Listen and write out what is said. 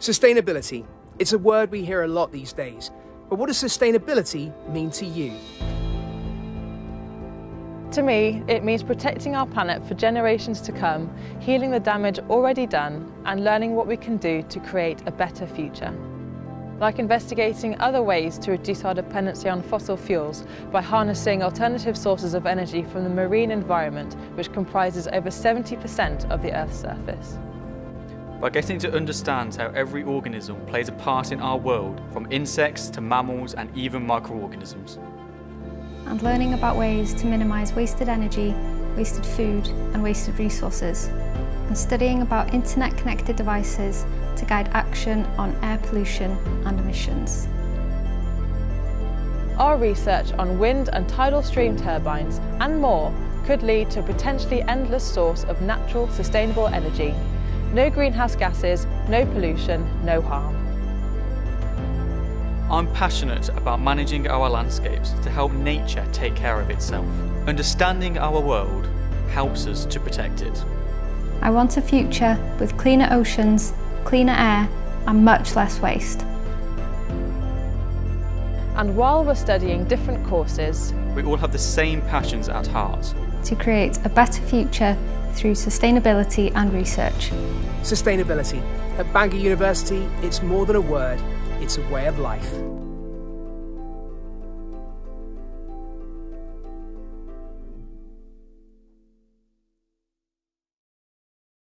Sustainability. It's a word we hear a lot these days, but what does sustainability mean to you? To me, it means protecting our planet for generations to come, healing the damage already done, and learning what we can do to create a better future. Like investigating other ways to reduce our dependency on fossil fuels by harnessing alternative sources of energy from the marine environment, which comprises over 70% of the Earth's surface. By getting to understand how every organism plays a part in our world, from insects to mammals and even microorganisms. And learning about ways to minimise wasted energy, wasted food and wasted resources. And studying about internet-connected devices to guide action on air pollution and emissions. Our research on wind and tidal stream turbines and more could lead to a potentially endless source of natural, sustainable energy. No greenhouse gases, no pollution, no harm. I'm passionate about managing our landscapes to help nature take care of itself. Understanding our world helps us to protect it. I want a future with cleaner oceans, cleaner air, and much less waste. And while we're studying different courses, we all have the same passions at heart. To create a better future through sustainability and research. Sustainability. At Bangor University, it's more than a word, it's a way of life.